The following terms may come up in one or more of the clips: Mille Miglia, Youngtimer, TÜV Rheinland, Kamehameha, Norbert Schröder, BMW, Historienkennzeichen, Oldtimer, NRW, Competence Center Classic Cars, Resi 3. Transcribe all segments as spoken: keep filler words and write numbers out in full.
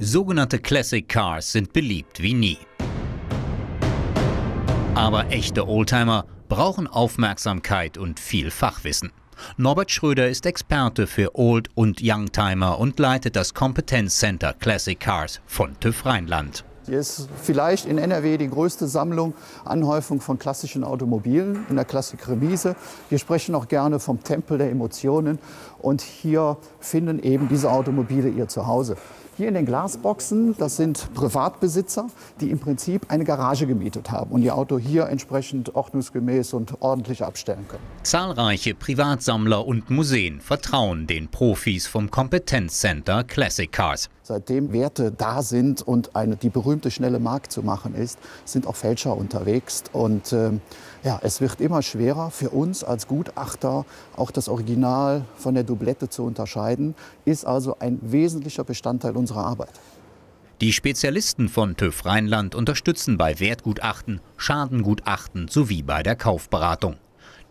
Sogenannte Classic Cars sind beliebt wie nie. Aber echte Oldtimer brauchen Aufmerksamkeit und viel Fachwissen. Norbert Schröder ist Experte für Old- und Youngtimer und leitet das Competence Center Classic Cars von TÜV Rheinland. Hier ist vielleicht in N R W die größte Sammlung, Anhäufung von klassischen Automobilen in der Klassikremise. Wir sprechen auch gerne vom Tempel der Emotionen und hier finden eben diese Automobile ihr Zuhause. Hier in den Glasboxen, das sind Privatbesitzer, die im Prinzip eine Garage gemietet haben und ihr Auto hier entsprechend ordnungsgemäß und ordentlich abstellen können. Zahlreiche Privatsammler und Museen vertrauen den Profis vom Competence Center Classic Cars. Seitdem Werte da sind und eine, die berühmte schnelle Mark zu machen ist, sind auch Fälscher unterwegs. Und äh, ja, es wird immer schwerer für uns als Gutachter, auch das Original von der Doublette zu unterscheiden, ist also ein wesentlicher Bestandteil unserer Arbeit. Die Spezialisten von TÜV Rheinland unterstützen bei Wertgutachten, Schadengutachten sowie bei der Kaufberatung.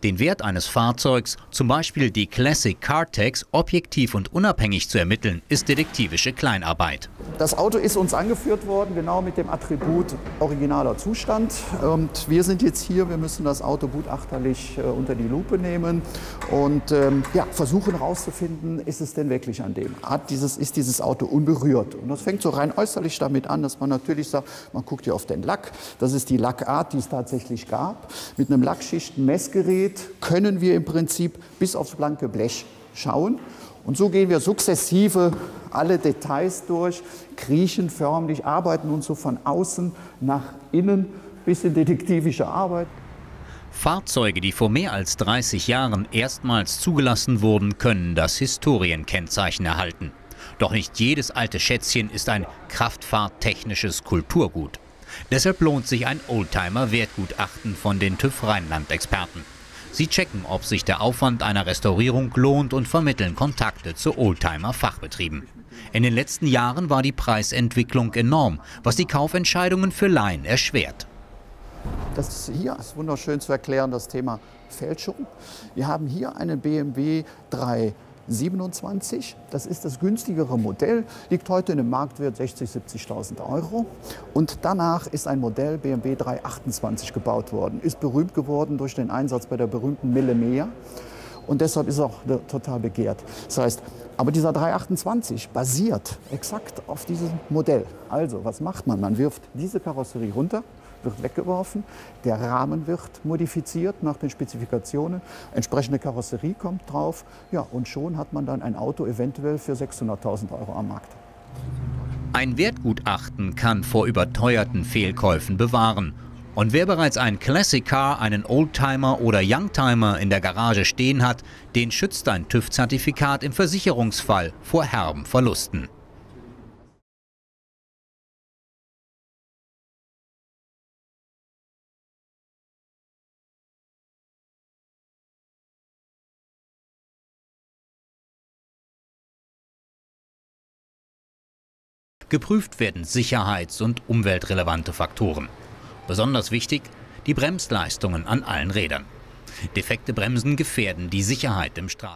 Den Wert eines Fahrzeugs, zum Beispiel die Classic Car Tax, objektiv und unabhängig zu ermitteln, ist detektivische Kleinarbeit. Das Auto ist uns angeführt worden, genau mit dem Attribut originaler Zustand. Und wir sind jetzt hier, wir müssen das Auto gutachterlich äh, unter die Lupe nehmen und ähm, ja, versuchen herauszufinden, ist es denn wirklich an dem? Hat dieses, ist dieses Auto unberührt? Und das fängt so rein äußerlich damit an, dass man natürlich sagt, man guckt hier auf den Lack. Das ist die Lackart, die es tatsächlich gab. Mit einem Lackschichten-Messgerät können wir im Prinzip bis aufs blanke Blech schauen. Und so gehen wir sukzessive alle Details durch, kriechen förmlich, arbeiten uns so von außen nach innen, bisschen detektivische Arbeit. Fahrzeuge, die vor mehr als dreißig Jahren erstmals zugelassen wurden, können das Historienkennzeichen erhalten. Doch nicht jedes alte Schätzchen ist ein kraftfahrttechnisches Kulturgut. Deshalb lohnt sich ein Oldtimer-Wertgutachten von den TÜV Rheinland-Experten. Sie checken, ob sich der Aufwand einer Restaurierung lohnt und vermitteln Kontakte zu Oldtimer-Fachbetrieben. In den letzten Jahren war die Preisentwicklung enorm, was die Kaufentscheidungen für Laien erschwert. Das hier ist wunderschön zu erklären, das Thema Fälschung. Wir haben hier einen B M W drei zwei acht. siebenundzwanzig, das ist das günstigere Modell, liegt heute in einem Marktwert sechzig bis siebzigtausend Euro. Und danach ist ein Modell B M W drei zwei acht gebaut worden, ist berühmt geworden durch den Einsatz bei der berühmten Mille Miglia. Und deshalb ist er auch total begehrt. Das heißt, aber dieser drei achtundzwanzig basiert exakt auf diesem Modell. Also, was macht man? Man wirft diese Karosserie runter, wird weggeworfen, der Rahmen wird modifiziert nach den Spezifikationen, entsprechende Karosserie kommt drauf, ja, und schon hat man dann ein Auto eventuell für sechshunderttausend Euro am Markt. Ein Wertgutachten kann vor überteuerten Fehlkäufen bewahren. Und wer bereits einen Classic Car, einen Oldtimer oder Youngtimer in der Garage stehen hat, den schützt ein TÜV-Zertifikat im Versicherungsfall vor herben Verlusten. Geprüft werden sicherheits- und umweltrelevante Faktoren. Besonders wichtig, die Bremsleistungen an allen Rädern. Defekte Bremsen gefährden die Sicherheit im Straßen.